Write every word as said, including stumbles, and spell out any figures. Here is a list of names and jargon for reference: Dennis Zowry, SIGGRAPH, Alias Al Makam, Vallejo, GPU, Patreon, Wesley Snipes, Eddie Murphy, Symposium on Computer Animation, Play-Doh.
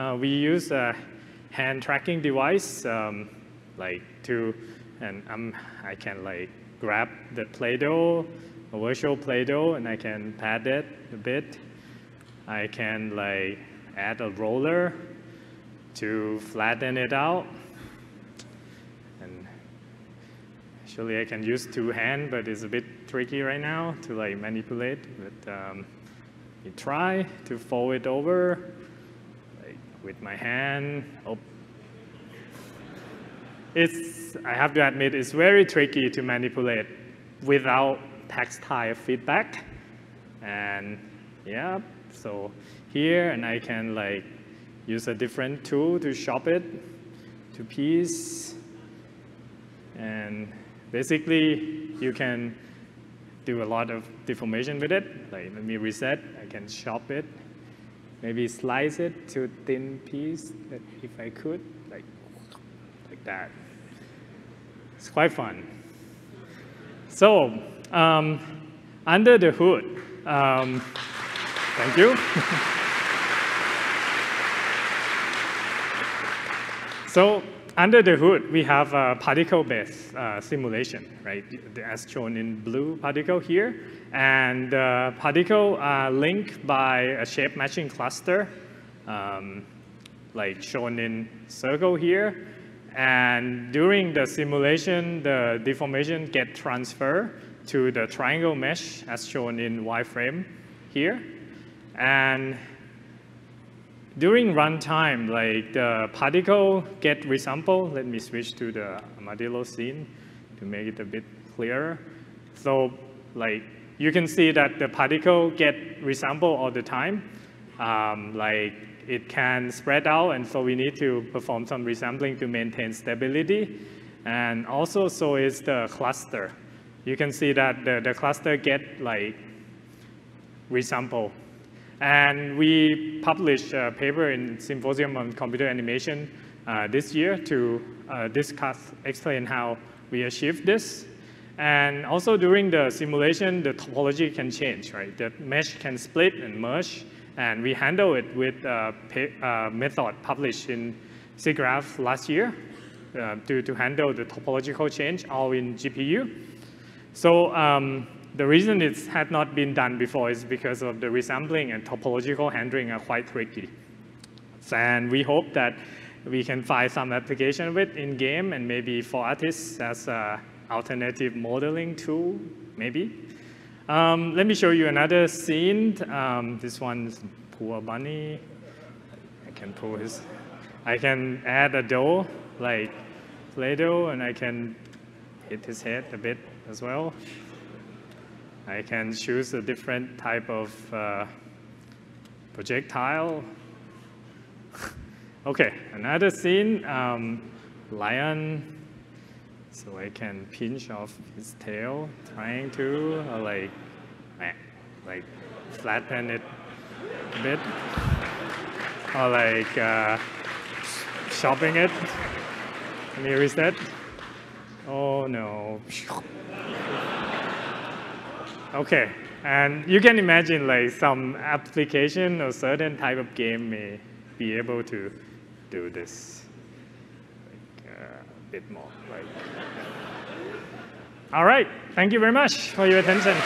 Uh, we use a hand tracking device, um, like to, and I'm, I can like grab the Play-Doh, a virtual Play-Doh, and I can pat it a bit. I can like add a roller to flatten it out. And actually, I can use two hands, but it's a bit tricky right now to like manipulate. But um, you try to fold it over like, with my hand. Oh. It's, I have to admit, it's very tricky to manipulate without tactile feedback. And yeah, so here, and I can like use a different tool to chop it to piece. And basically, you can do a lot of deformation with it. Like, let me reset. I can chop it, maybe slice it to thin piece if I could, like like that. It's quite fun. So um, under the hood, um, thank you. So under the hood, we have a particle-based uh, simulation, right? As shown in blue particle here. And uh, particle are linked by a shape-matching cluster, um, like shown in circle here. And during the simulation, the deformation gets transferred to the triangle mesh, as shown in Y-frame here. And during runtime, like the particle get resampled. Let me switch to the Armadillo scene to make it a bit clearer. So, like you can see that the particle get resampled all the time. Um, like it can spread out, and so we need to perform some resampling to maintain stability. And also, so is the cluster. You can see that the, the cluster get like resampled. And we published a paper in Symposium on Computer Animation uh, this year to uh, discuss, explain how we achieve this. And also during the simulation, the topology can change, right? The mesh can split and merge, and we handle it with a, a method published in SIGGRAPH last year uh, to, to handle the topological change, all in G P U. So. Um, The reason it had not been done before is because of the resampling and topological handling are quite tricky. And we hope that we can find some application with in-game and maybe for artists as an alternative modeling tool, maybe. Um, let me show you another scene. Um, this one's poor bunny. I can pull his. I can add a dough, like Play-Doh, and I can hit his head a bit as well. I can choose a different type of uh, projectile. OK, another scene, um, lion. So I can pinch off his tail, trying to uh, like, like flatten it a bit, or like uh, chopping it. Let me reset. Oh, no. Okay, and you can imagine like some application or certain type of game may be able to do this like, uh, a bit more. Like. All right, thank you very much for your attention.